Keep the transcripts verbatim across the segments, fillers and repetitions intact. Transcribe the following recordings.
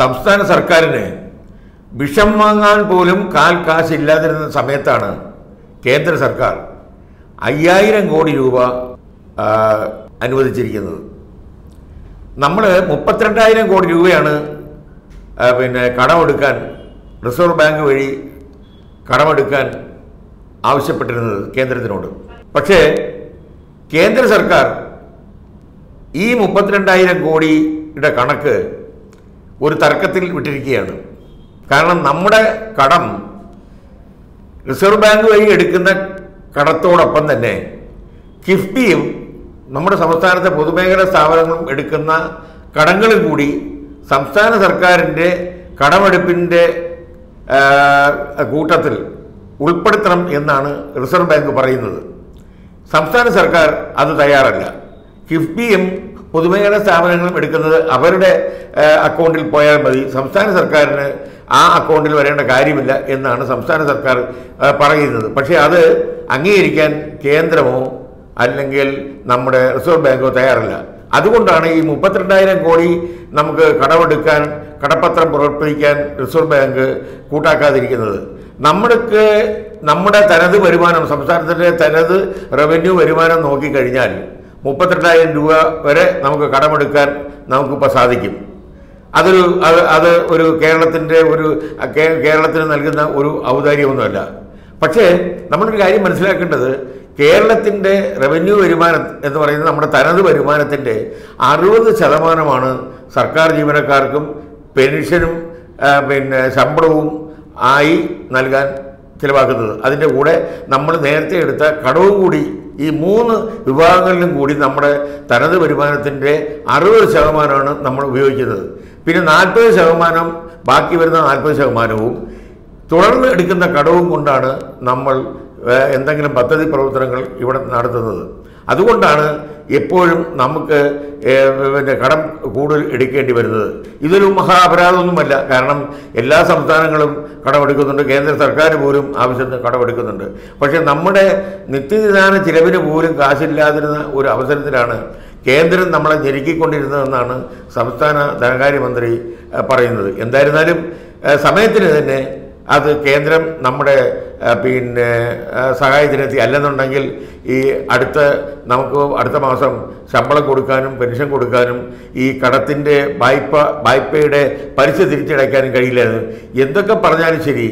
സംസ്ഥാന സർക്കാരിനെ വിഷം വാങ്ങാൻ പോലും കാൽ കാശ് ഇല്ലാതിരുന്ന സമയത്താണ് കേന്ദ്ര സർക്കാർ അയ്യായിരം കോടി രൂപ അനുവദിച്ചിരിക്കുന്നത്. നമ്മൾ മുപ്പത്തിരണ്ടായിരം കോടി രൂപയാണ് പിന്നെ കടമെടുക്കാൻ റിസർവ് ബാങ്ക് വഴി കടമെടുക്കാൻ ആവശ്യപ്പെട്ടിരുന്നത് കേന്ദ്രത്തിനോട്. പക്ഷേ കേന്ദ്ര സർക്കാർ ഈ മുപ്പത്തിരണ്ടായിരം കോടിയുടെ കണക്ക് ഒരു തർക്കത്തിൽ വിട്ടിരിക്കുകയാണ്. കാരണം നമ്മുടെ കടം റിസർവ് ബാങ്ക് വഴി എടുക്കുന്ന കടത്തോടൊപ്പം തന്നെ കിഫ്ബിയും നമ്മുടെ സംസ്ഥാനത്തെ പൊതുമേഖലാ സ്ഥാപനങ്ങളും എടുക്കുന്ന കടങ്ങളും കൂടി സംസ്ഥാന സർക്കാരിൻ്റെ കടമെടുപ്പിൻ്റെ കൂട്ടത്തിൽ ഉൾപ്പെടുത്തണം എന്നാണ് റിസർവ് ബാങ്ക് പറയുന്നത്. സംസ്ഥാന സർക്കാർ അത് തയ്യാറല്ല. കിഫ്ബിയും പൊതുമേഖലാ സ്ഥാപനങ്ങളും എടുക്കുന്നത് അവരുടെ അക്കൗണ്ടിൽ പോയാൽ മതി, സംസ്ഥാന സർക്കാരിന് ആ അക്കൗണ്ടിൽ വരേണ്ട കാര്യമില്ല എന്നാണ് സംസ്ഥാന സർക്കാർ പറയുന്നത്. പക്ഷേ അത് അംഗീകരിക്കാൻ കേന്ദ്രമോ അല്ലെങ്കിൽ നമ്മുടെ റിസർവ് ബാങ്കോ തയ്യാറല്ല. അതുകൊണ്ടാണ് ഈ മുപ്പത്തിരണ്ടായിരം കോടി നമുക്ക് കടമെടുക്കാൻ കടപ്പത്രം പുറപ്പെടുവിക്കാൻ റിസർവ് ബാങ്ക് കൂട്ടാക്കാതിരിക്കുന്നത്. നമ്മൾക്ക് നമ്മുടെ തനത് വരുമാനം, സംസ്ഥാനത്തിൻ്റെ തനത് റവന്യൂ വരുമാനം നോക്കിക്കഴിഞ്ഞാൽ മുപ്പത്തിരണ്ടായിരം രൂപ വരെ നമുക്ക് കടമെടുക്കാൻ നമുക്കിപ്പോൾ സാധിക്കും. അതൊരു അത് അത് ഒരു കേരളത്തിൻ്റെ ഒരു കേരളത്തിന് നൽകുന്ന ഒരു ഔദാര്യമൊന്നുമല്ല. പക്ഷേ നമ്മളൊരു കാര്യം മനസ്സിലാക്കേണ്ടത്, കേരളത്തിൻ്റെ റവന്യൂ വരുമാനം എന്ന് പറയുന്നത് നമ്മുടെ തനത് വരുമാനത്തിൻ്റെ അറുപത് ശതമാനമാണ് സർക്കാർ ജീവനക്കാർക്കും പെൻഷനും പിന്നെ ശമ്പളവും ആയി നൽകാൻ ചിലവാക്കുന്നത്. അതിൻ്റെ കൂടെ നമ്മൾ നേരത്തെ എടുത്ത കടവും കൂടി, ഈ മൂന്ന് വിഭാഗങ്ങളിലും കൂടി നമ്മുടെ തനത് വരുമാനത്തിൻ്റെ അറുപത് ശതമാനമാണ് നമ്മൾ ഉപയോഗിക്കുന്നത്. പിന്നെ നാൽപ്പത് ശതമാനം ബാക്കി വരുന്ന നാൽപ്പത് ശതമാനവും തുടർന്ന് എടുക്കുന്ന കടവും കൊണ്ടാണ് നമ്മൾ എന്തെങ്കിലും പദ്ധതി പ്രവർത്തനങ്ങൾ ഇവിടെ നടത്തുന്നത്. അതുകൊണ്ടാണ് എപ്പോഴും നമുക്ക് പിന്നെ കടം കൂടുതൽ എടുക്കേണ്ടി വരുന്നത്. ഇതൊരു മഹാ അപരാധമൊന്നുമല്ല. കാരണം എല്ലാ സംസ്ഥാനങ്ങളും കടമെടുക്കുന്നുണ്ട്, കേന്ദ്ര സർക്കാർ പോലും ആവശ്യത്തിന് കടമെടുക്കുന്നുണ്ട്. പക്ഷേ നമ്മുടെ നിത്യനിദാന ചിലവിന് പോലും കാശില്ലാതിരുന്ന ഒരു അവസരത്തിലാണ് കേന്ദ്രം നമ്മളെ ഞെരുക്കിക്കൊണ്ടിരുന്നതെന്നാണ് സംസ്ഥാന ധനകാര്യമന്ത്രി പറയുന്നത്. എന്തായിരുന്നാലും സമയത്തിന് തന്നെ അത് കേന്ദ്രം നമ്മുടെ പിന്നെ സഹായത്തിനെത്തി. അല്ലെന്നുണ്ടെങ്കിൽ ഈ അടുത്ത നമുക്ക് അടുത്ത മാസം ശമ്പളം കൊടുക്കാനും പെൻഷൻ കൊടുക്കാനും ഈ കടത്തിൻ്റെ വായ്പ വായ്പയുടെ പലിശ തിരിച്ചടയ്ക്കാനും കഴിയില്ലായിരുന്നു. എന്തൊക്കെ പറഞ്ഞാലും ശരി,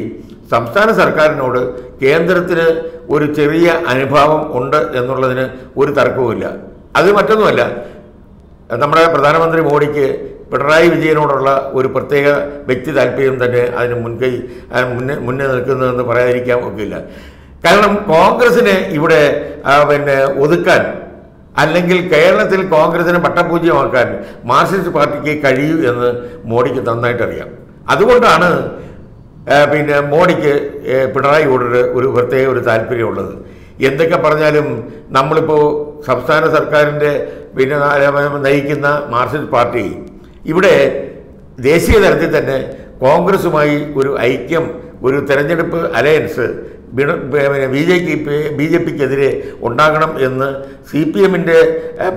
സംസ്ഥാന സർക്കാരിനോട് കേന്ദ്രത്തിന് ഒരു ചെറിയ അനുഭാവം ഉണ്ട് എന്നുള്ളതിന് ഒരു തർക്കവുമില്ല. അത് മറ്റൊന്നുമല്ല, നമ്മുടെ പ്രധാനമന്ത്രി മോഡിക്ക് പിണറായി വിജയനോടുള്ള ഒരു പ്രത്യേക വ്യക്തി താല്പര്യം തന്നെ അതിന് മുൻകൈ മുന്നേ മുന്നേ നിൽക്കുന്നതെന്ന് പറയാതിരിക്കാൻ ഒക്കില്ല. കാരണം കോൺഗ്രസിനെ ഇവിടെ പിന്നെ ഒതുക്കാൻ അല്ലെങ്കിൽ കേരളത്തിൽ കോൺഗ്രസിനെ പട്ടപൂജ്യമാക്കാൻ മാർക്സിസ്റ്റ് പാർട്ടിക്ക് കഴിയൂ എന്ന് മോഡിക്ക് നന്നായിട്ടറിയാം. അതുകൊണ്ടാണ് പിന്നെ മോഡിക്ക് പിണറായിയോട് ഒരു പ്രത്യേക ഒരു താല്പര്യമുള്ളത്. എന്തൊക്കെ പറഞ്ഞാലും നമ്മളിപ്പോൾ സംസ്ഥാന സർക്കാരിൻ്റെ പിന്നെ നയിക്കുന്ന മാർക്സിസ്റ്റ് പാർട്ടി ഇവിടെ ദേശീയ തലത്തിൽ തന്നെ കോൺഗ്രസുമായി ഒരു ഐക്യം, ഒരു തെരഞ്ഞെടുപ്പ് alliance B J B J പിക്കെതിരെ ഉണ്ടാകണം എന്ന് സി പി എമ്മിൻ്റെ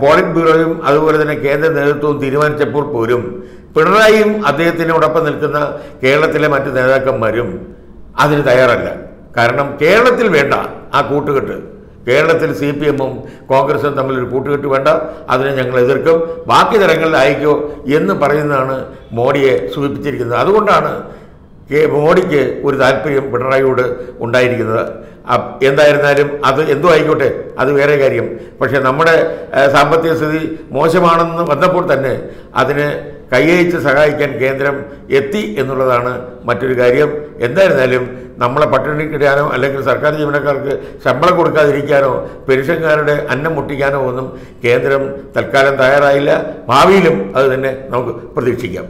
പോളിറ്റ് ബ്യൂറോയും അതുപോലെ തന്നെ കേന്ദ്ര നേതൃത്വവും തീരുമാനിച്ചപ്പോൾ പോലും പിണറായിയും അദ്ദേഹത്തിനോടൊപ്പം നിൽക്കുന്ന കേരളത്തിലെ മറ്റ് നേതാക്കന്മാരും അതിന് തയ്യാറല്ല. കാരണം കേരളത്തിൽ വേണ്ട ആ കൂട്ടുകെട്ട്. കേരളത്തിൽ സി പി എമ്മും കോൺഗ്രസും തമ്മിലൊരു കൂട്ടുകെട്ട് വേണ്ട, അതിനെ ഞങ്ങൾ എതിർക്കും, ബാക്കി തരങ്ങളിൽ അയക്കോ എന്ന് പറയുന്നതാണ് മോഡിയെ സൂചിപ്പിച്ചിരിക്കുന്നത്. അതുകൊണ്ടാണ് മോഡിക്ക് ഒരു താല്പര്യം പിണറായിയോട് ഉണ്ടായിരിക്കുന്നത്. എന്തായിരുന്നാലും അത് എന്തോ ആയിക്കോട്ടെ, അത് വേറെ കാര്യം. പക്ഷേ നമ്മുടെ സാമ്പത്തിക സ്ഥിതി മോശമാണെന്ന് വന്നപ്പോൾ തന്നെ അതിന് കൈയച്ച് സഹായിക്കാൻ കേന്ദ്രം എത്തി എന്നുള്ളതാണ് മറ്റൊരു കാര്യം. എന്തായിരുന്നാലും നമ്മളെ പട്ടിണിക്കിടാനോ അല്ലെങ്കിൽ സർക്കാർ ജീവനക്കാർക്ക് ശമ്പളം കൊടുക്കാതിരിക്കാനോ പെൻഷൻകാരുടെ അന്നം മുട്ടിക്കാനോ ഒന്നും കേന്ദ്രം തൽക്കാലം തയ്യാറായില്ല. ഭാവിയിലും അത് തന്നെ നമുക്ക് പ്രതീക്ഷിക്കാം.